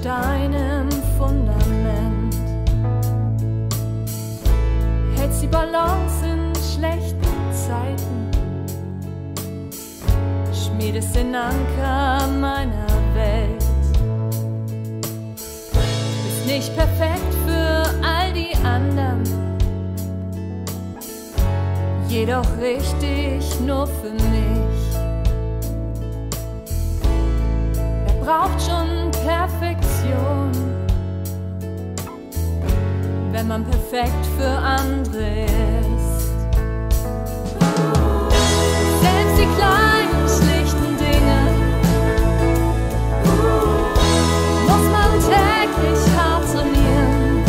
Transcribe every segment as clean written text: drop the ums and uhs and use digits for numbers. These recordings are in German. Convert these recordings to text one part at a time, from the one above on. Steinem Fundament, hältst die Balance in schlechten Zeiten, schmiedest den Anker meiner Welt. Bist nicht perfekt für all die anderen, jedoch richtig nur für mich. Wer braucht schon Perfektion, wenn man perfekt für andere ist? Selbst die kleinen, schlichten Dinge muss man täglich hart trainieren.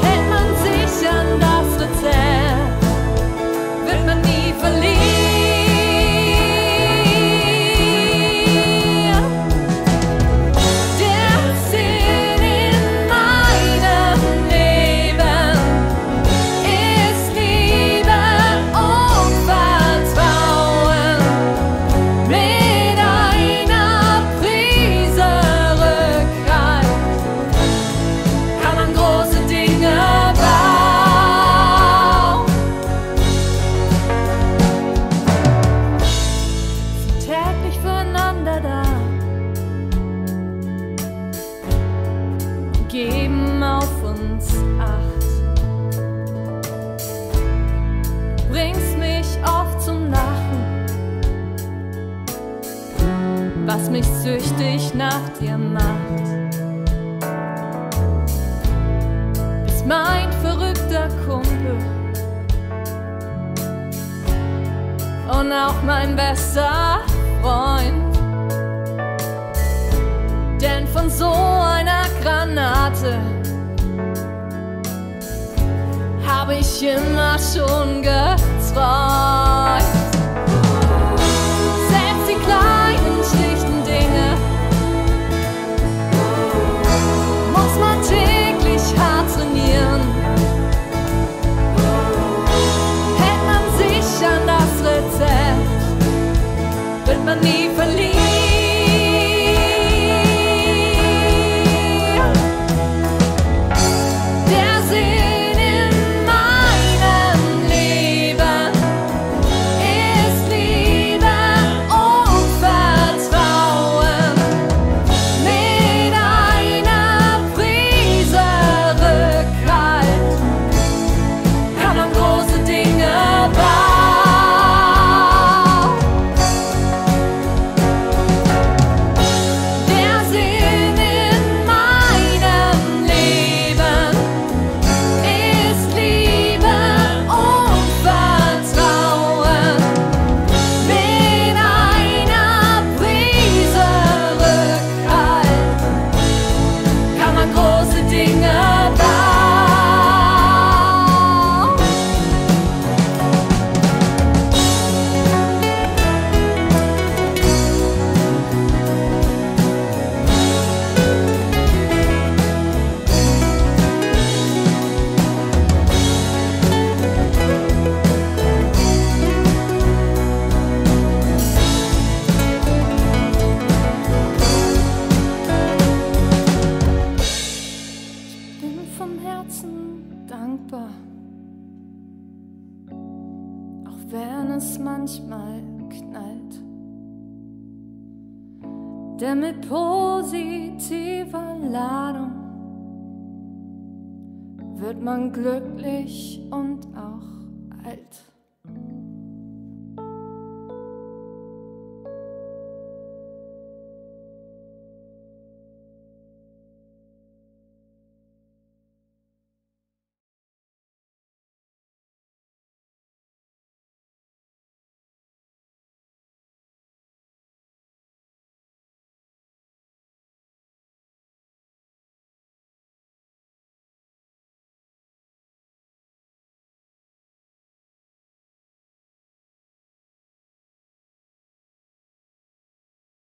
Hält man sich an das Rezept, wird man nie verlieren. Geben auf uns Acht, bringst mich oft zum Lachen, was mich süchtig nach dir macht. Bist mein verrückter Kumpel und auch mein bester Freund, denn von so einer Granate habe ich immer schon geträumt. Selbst die kleinen, schlichten Dinge muss man täglich hart trainieren. Hält man sich an das Rezept, wird man nie verlieren. Dankbar, auch wenn es manchmal knallt, denn mit positiver Ladung wird man glücklich und auch alt.